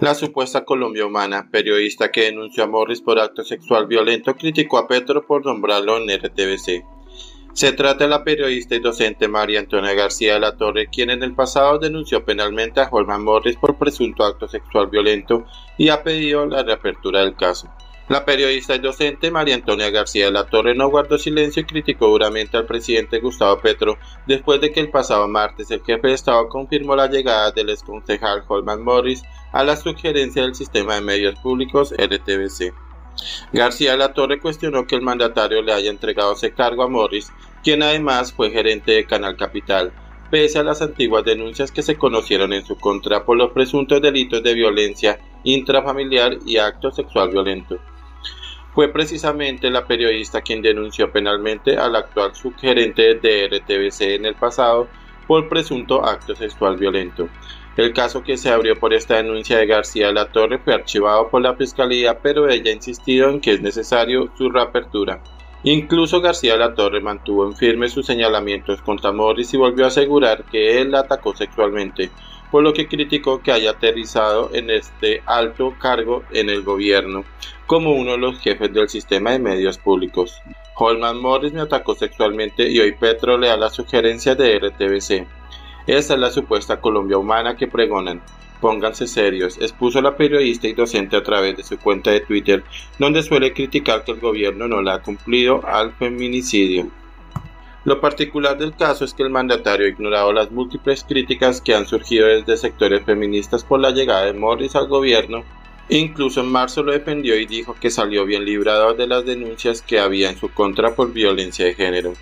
La supuesta Colombia Humana, periodista que denunció a Morris por acto sexual violento, criticó a Petro por nombrarlo en RTVC. Se trata de la periodista y docente María Antonia García de la Torre, quien en el pasado denunció penalmente a Hollman Morris por presunto acto sexual violento y ha pedido la reapertura del caso. La periodista y docente María Antonia García de la Torre no guardó silencio y criticó duramente al presidente Gustavo Petro después de que el pasado martes el jefe de Estado confirmó la llegada del exconcejal Hollman Morris a la sugerencia del sistema de medios públicos RTVC. García de la Torre cuestionó que el mandatario le haya entregado ese cargo a Morris, quien además fue gerente de Canal Capital, pese a las antiguas denuncias que se conocieron en su contra por los presuntos delitos de violencia intrafamiliar y acto sexual violento. Fue precisamente la periodista quien denunció penalmente al actual subgerente de RTVC en el pasado por presunto acto sexual violento. El caso que se abrió por esta denuncia de García de la Torre fue archivado por la Fiscalía, pero ella ha insistido en que es necesario su reapertura. Incluso García de la Torre mantuvo en firme sus señalamientos contra Morris y volvió a asegurar que él la atacó sexualmente, por lo que criticó que haya aterrizado en este alto cargo en el gobierno como uno de los jefes del sistema de medios públicos. Hollman Morris me atacó sexualmente y hoy Petro le da la sugerencia de RTVC. Esa es la supuesta Colombia Humana que pregonan. Pónganse serios, expuso la periodista y docente a través de su cuenta de Twitter, donde suele criticar que el gobierno no la ha cumplido al feminicidio. Lo particular del caso es que el mandatario ha ignorado las múltiples críticas que han surgido desde sectores feministas por la llegada de Morris al gobierno. Incluso en marzo lo defendió y dijo que salió bien librado de las denuncias que había en su contra por violencia de género.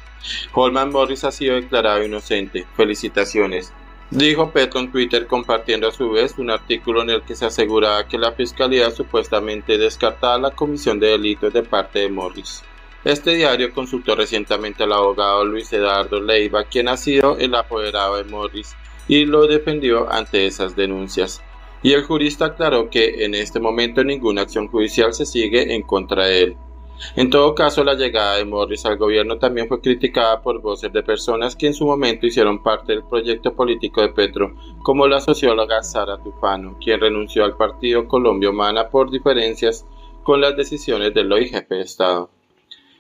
Hollman Morris ha sido declarado inocente. Felicitaciones, dijo Petro en Twitter, compartiendo a su vez un artículo en el que se aseguraba que la Fiscalía supuestamente descartaba la comisión de delitos de parte de Morris. Este diario consultó recientemente al abogado Luis Eduardo Leiva, quien ha sido el apoderado de Morris, y lo defendió ante esas denuncias. Y el jurista aclaró que en este momento ninguna acción judicial se sigue en contra de él. En todo caso, la llegada de Morris al gobierno también fue criticada por voces de personas que en su momento hicieron parte del proyecto político de Petro, como la socióloga Sara Tufano, quien renunció al partido Colombia Humana por diferencias con las decisiones del hoy jefe de Estado.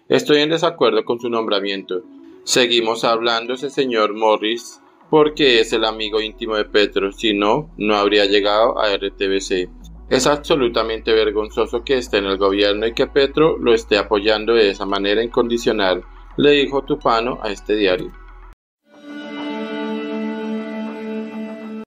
Estoy en desacuerdo con su nombramiento. Seguimos hablando ese señor Morris porque es el amigo íntimo de Petro, si no, no habría llegado a RTVC. Es absolutamente vergonzoso que esté en el gobierno y que Petro lo esté apoyando de esa manera incondicional, le dijo Tufano a este diario.